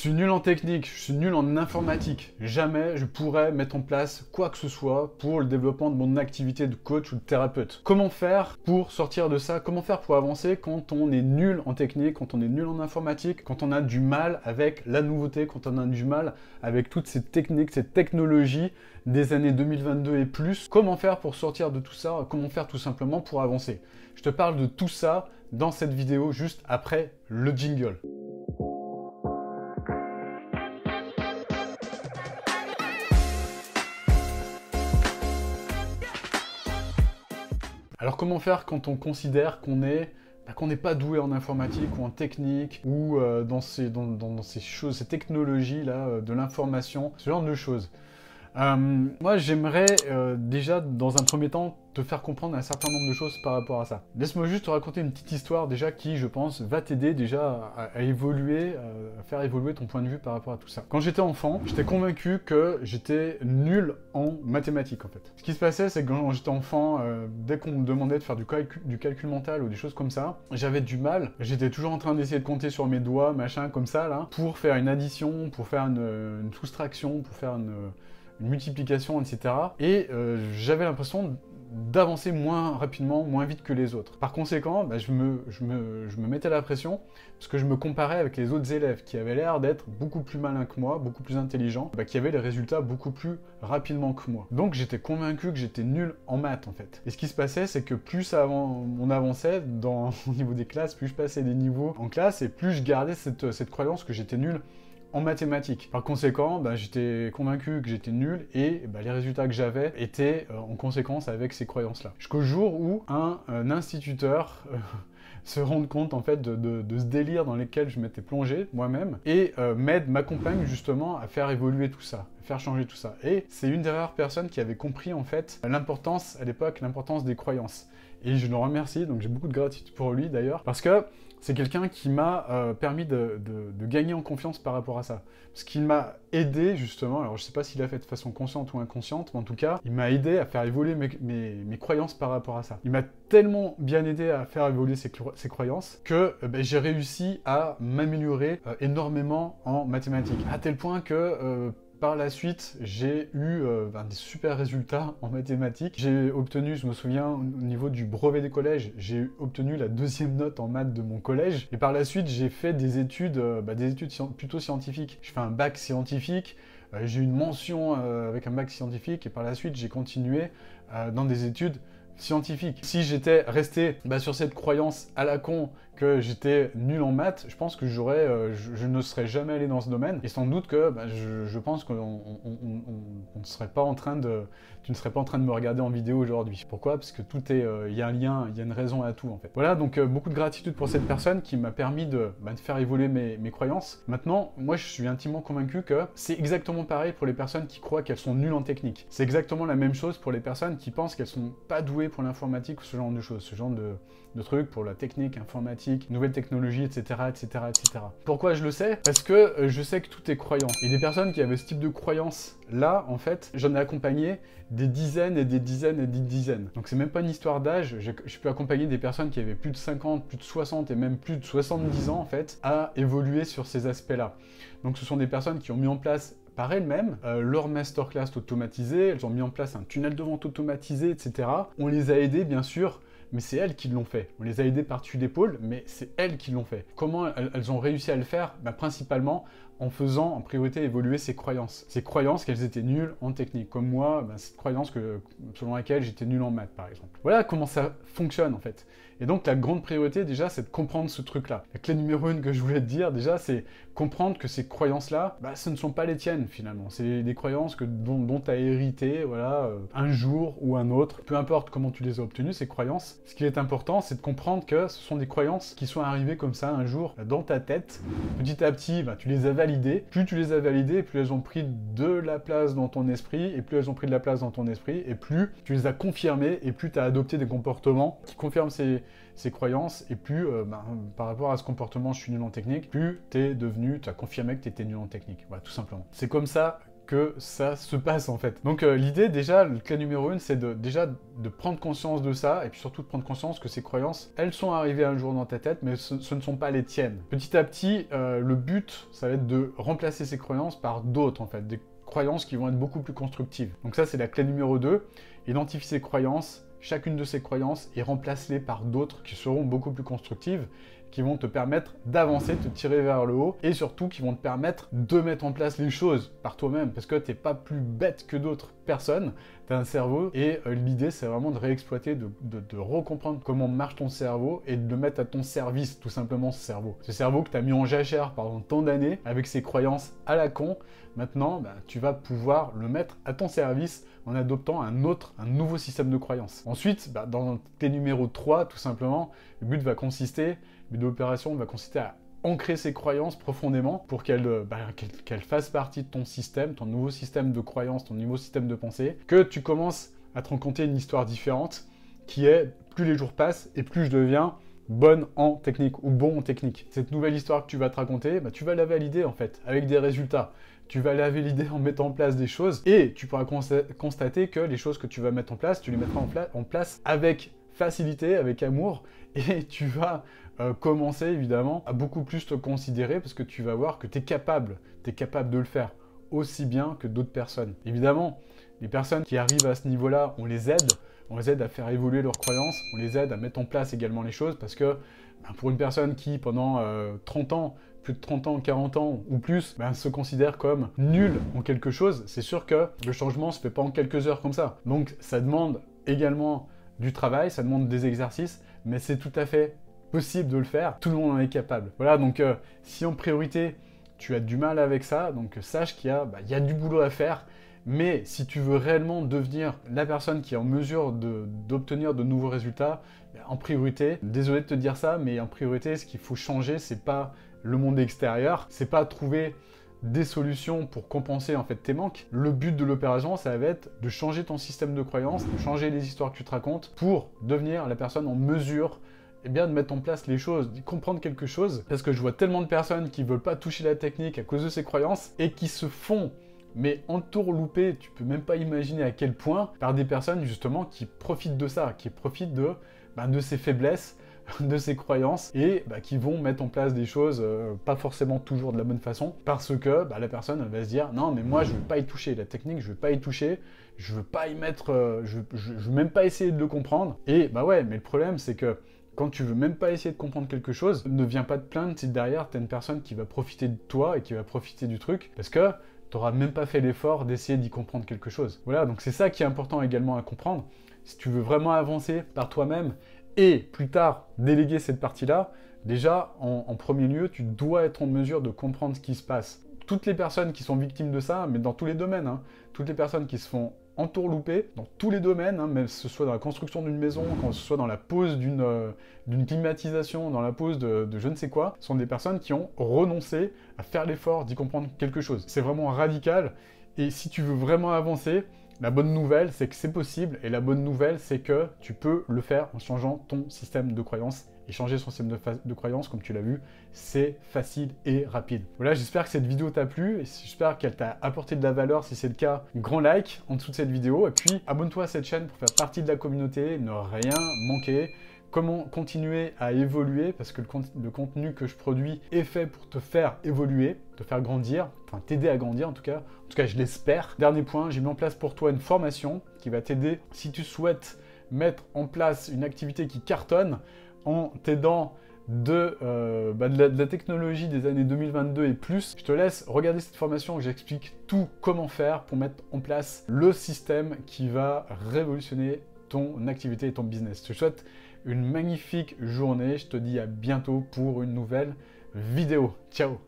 suis nul en technique, je suis nul en informatique. Jamais je pourrais mettre en place quoi que ce soit pour le développement de mon activité de coach ou de thérapeute. Comment faire pour sortir de ça? Comment faire pour avancer quand on est nul en technique, quand on est nul en informatique, quand on a du mal avec la nouveauté, quand on a du mal avec toutes ces techniques, ces technologies des années 2022 et plus? Comment faire pour sortir de tout ça? Comment faire tout simplement pour avancer? Je te parle de tout ça dans cette vidéo juste après le jingle. Alors comment faire quand on considère qu'on n'est pas doué en informatique ou en technique ou dans ces choses, ces technologies là de l'information, ce genre de choses. Moi j'aimerais déjà dans un premier temps te faire comprendre un certain nombre de choses par rapport à ça. Laisse-moi juste te raconter une petite histoire déjà qui, je pense, va t'aider déjà à évoluer, à faire évoluer ton point de vue par rapport à tout ça. Quand j'étais enfant, j'étais convaincu que j'étais nul en mathématiques en fait. Ce qui se passait, c'est que quand j'étais enfant, dès qu'on me demandait de faire du calcul mental ou des choses comme ça, j'avais du mal. J'étais toujours en train d'essayer de compter sur mes doigts, machin, comme ça, là, pour faire une addition, pour faire une soustraction, pour faire une multiplication, etc. Et j'avais l'impression d'avancer moins rapidement, moins vite que les autres. Par conséquent, bah, je me mettais la pression parce que je me comparais avec les autres élèves qui avaient l'air d'être beaucoup plus malins que moi, beaucoup plus intelligents, qui avaient les résultats beaucoup plus rapidement que moi. Donc j'étais convaincu que j'étais nul en maths en fait. Et ce qui se passait, c'est que plus on avançait au niveau des classes, plus je passais des niveaux en classe et plus je gardais cette croyance que j'étais nul en mathématiques. Par conséquent, j'étais convaincu que j'étais nul et les résultats que j'avais étaient en conséquence avec ces croyances-là. Jusqu'au jour où un instituteur se rende compte en fait de ce délire dans lequel je m'étais plongé moi-même et m'accompagne justement à faire évoluer tout ça, à faire changer tout ça. Et c'est une des rares personnes qui avait compris en fait l'importance à l'époque, l'importance des croyances. Et je le remercie, donc j'ai beaucoup de gratitude pour lui d'ailleurs, parce que c'est quelqu'un qui m'a permis de gagner en confiance par rapport à ça. Parce qu'il m'a aidé justement, alors je ne sais pas s'il l'a fait de façon consciente ou inconsciente, mais en tout cas, il m'a aidé à faire évoluer mes croyances par rapport à ça. Il m'a tellement bien aidé à faire évoluer ces croyances que j'ai réussi à m'améliorer énormément en mathématiques. À tel point que par la suite, j'ai eu des super résultats en mathématiques. J'ai obtenu, je me souviens, au niveau du brevet des collèges, j'ai obtenu la deuxième note en maths de mon collège. Et par la suite, j'ai fait des études plutôt scientifiques. Je fais un bac scientifique, j'ai eu une mention avec un bac scientifique et par la suite, j'ai continué dans des études scientifique. Si j'étais resté sur cette croyance à la con que j'étais nul en maths, je pense que je ne serais jamais allé dans ce domaine. Et sans doute que je pense que tu ne serais pas en train de me regarder en vidéo aujourd'hui. Pourquoi? Parce que tout est, il y a un lien, il y a une raison à tout en fait. Voilà, donc beaucoup de gratitude pour cette personne qui m'a permis de faire évoluer mes croyances. Maintenant, moi je suis intimement convaincu que c'est exactement pareil pour les personnes qui croient qu'elles sont nulles en technique. C'est exactement la même chose pour les personnes qui pensent qu'elles sont pas douées pour l'informatique ou ce genre de choses, ce genre de trucs pour la technique, informatique, nouvelles technologies, etc., etc., etc. Pourquoi je le sais? Parce que je sais que tout est croyant. Et des personnes qui avaient ce type de croyance là, en fait, j'en ai accompagné des dizaines et des dizaines et des dizaines. Donc c'est même pas une histoire d'âge, j'ai pu accompagner des personnes qui avaient plus de 50, plus de 60 et même plus de 70 ans en fait, à évoluer sur ces aspects-là. Donc ce sont des personnes qui ont mis en place par elles-mêmes leur masterclass automatisée, elles ont mis en place un tunnel de vente automatisé, etc. On les a aidées bien sûr, mais c'est elles qui l'ont fait. On les a aidées par-dessus l'épaule, mais c'est elles qui l'ont fait. Comment elles ont réussi à le faire? Principalement en faisant en priorité évoluer ces croyances. Ces croyances qu'elles étaient nulles en technique. Comme moi, cette croyance selon laquelle j'étais nul en maths, par exemple. Voilà comment ça fonctionne, en fait. Et donc, la grande priorité, déjà, c'est de comprendre ce truc-là. La clé numéro 1 que je voulais te dire, déjà, c'est comprendre que ces croyances-là, ce ne sont pas les tiennes, finalement. C'est des croyances dont tu as hérité, voilà, un jour ou un autre. Peu importe comment tu les as obtenues, ces croyances. Ce qui est important, c'est de comprendre que ce sont des croyances qui sont arrivées comme ça, un jour, dans ta tête. Petit à petit, tu les as validées. Plus tu les as validées, plus elles ont pris de la place dans ton esprit, et plus elles ont pris de la place dans ton esprit, et plus tu les as confirmées, et plus tu as adopté des comportements qui confirment ces croyances, et plus par rapport à ce comportement, je suis nul en technique, plus tu as confirmé que tu étais nul en technique. Voilà, tout simplement. C'est comme ça que ça se passe en fait. Donc l'idée déjà, le clé numéro 1, c'est de prendre conscience de ça, et puis surtout de prendre conscience que ces croyances, elles sont arrivées un jour dans ta tête, mais ce ne sont pas les tiennes. Petit à petit, le but, ça va être de remplacer ces croyances par d'autres en fait, des croyances qui vont être beaucoup plus constructives. Donc ça, c'est la clé numéro 2, identifie ces croyances, chacune de ces croyances, et remplace-les par d'autres qui seront beaucoup plus constructives, qui vont te permettre d'avancer, te tirer vers le haut, et surtout qui vont te permettre de mettre en place les choses par toi-même, parce que t'es pas plus bête que d'autres personnes, t'as un cerveau, et l'idée c'est vraiment de réexploiter, de recomprendre comment marche ton cerveau, et de le mettre à ton service, tout simplement ce cerveau. Ce cerveau que t'as mis en jachère pendant tant d'années, avec ses croyances à la con, maintenant bah, tu vas pouvoir le mettre à ton service en adoptant un nouveau système de croyances. Ensuite, bah, dans tes numéros 3, tout simplement, le but va consister... Mais l'opération va consister à ancrer ces croyances profondément pour qu'elles qu'elles fassent partie de ton système, ton nouveau système de croyances, ton nouveau système de pensée, que tu commences à te raconter une histoire différente qui est « plus les jours passent et plus je deviens bonne en technique » ou « bon en technique ». Cette nouvelle histoire que tu vas te raconter, bah, tu vas la valider en fait, avec des résultats. Tu vas la valider en mettant en place des choses et tu pourras constater que les choses que tu vas mettre en place, tu les mettras en place avec facilité, avec amour, et tu vas commencer évidemment à beaucoup plus te considérer parce que tu vas voir que tu es capable de le faire aussi bien que d'autres personnes. Évidemment, les personnes qui arrivent à ce niveau-là, on les aide à faire évoluer leurs croyances, on les aide à mettre en place également les choses parce que ben, pour une personne qui pendant 30 ans, plus de 30 ans, 40 ans ou plus, ben, se considère comme nul en quelque chose, c'est sûr que le changement ne se fait pas en quelques heures comme ça. Donc ça demande également du travail, ça demande des exercices, mais c'est tout à fait possible de le faire, tout le monde en est capable. Voilà, donc si en priorité, tu as du mal avec ça, donc sache qu'il y a, il y a du boulot à faire, mais si tu veux réellement devenir la personne qui est en mesure d'obtenir de nouveaux résultats, bah, en priorité, désolé de te dire ça, mais en priorité, ce qu'il faut changer, c'est pas le monde extérieur, c'est pas trouver des solutions pour compenser en fait tes manques. Le but de l'opération, ça va être de changer ton système de croyance, de changer les histoires que tu te racontes pour devenir la personne en mesure eh bien, de mettre en place les choses, de comprendre quelque chose. Parce que je vois tellement de personnes qui ne veulent pas toucher la technique à cause de ces croyances et qui se font, mais entourloupées, tu peux même pas imaginer à quel point, par des personnes justement qui profitent de ça, qui profitent de ces faiblesses, de ces croyances et qui vont mettre en place des choses pas forcément toujours de la bonne façon parce que la personne va se dire non mais moi je veux pas y toucher, la technique je veux pas y toucher, je veux pas y mettre, je veux même pas essayer de le comprendre. Et bah ouais, mais le problème c'est que quand tu veux même pas essayer de comprendre quelque chose, ne viens pas te plaindre si derrière t'as une personne qui va profiter de toi et qui va profiter du truc parce que t'auras même pas fait l'effort d'essayer d'y comprendre quelque chose. Voilà, donc c'est ça qui est important également à comprendre. Si tu veux vraiment avancer par toi-même et plus tard déléguer cette partie-là, déjà en premier lieu, tu dois être en mesure de comprendre ce qui se passe. Toutes les personnes qui sont victimes de ça, mais dans tous les domaines, hein, toutes les personnes qui se font entourloupées dans tous les domaines, hein, même que ce soit dans la construction d'une maison, que ce soit dans la pose d'une climatisation, dans la pose de je ne sais quoi, sont des personnes qui ont renoncé à faire l'effort d'y comprendre quelque chose. C'est vraiment radical et si tu veux vraiment avancer, la bonne nouvelle, c'est que c'est possible et la bonne nouvelle, c'est que tu peux le faire en changeant ton système de croyance. Et changer son système de croyance, comme tu l'as vu, c'est facile et rapide. Voilà, j'espère que cette vidéo t'a plu et j'espère qu'elle t'a apporté de la valeur. Si c'est le cas, grand like en dessous de cette vidéo et puis abonne-toi à cette chaîne pour faire partie de la communauté, ne rien manquer. Comment continuer à évoluer parce que le contenu que je produis est fait pour te faire évoluer, te faire grandir, enfin t'aider à grandir en tout cas. En tout cas, je l'espère. Dernier point, j'ai mis en place pour toi une formation qui va t'aider si tu souhaites mettre en place une activité qui cartonne en t'aidant de la technologie des années 2022 et plus. Je te laisse regarder cette formation où j'explique tout comment faire pour mettre en place le système qui va révolutionner ton activité et ton business. Je te souhaite une magnifique journée. Je te dis à bientôt pour une nouvelle vidéo. Ciao!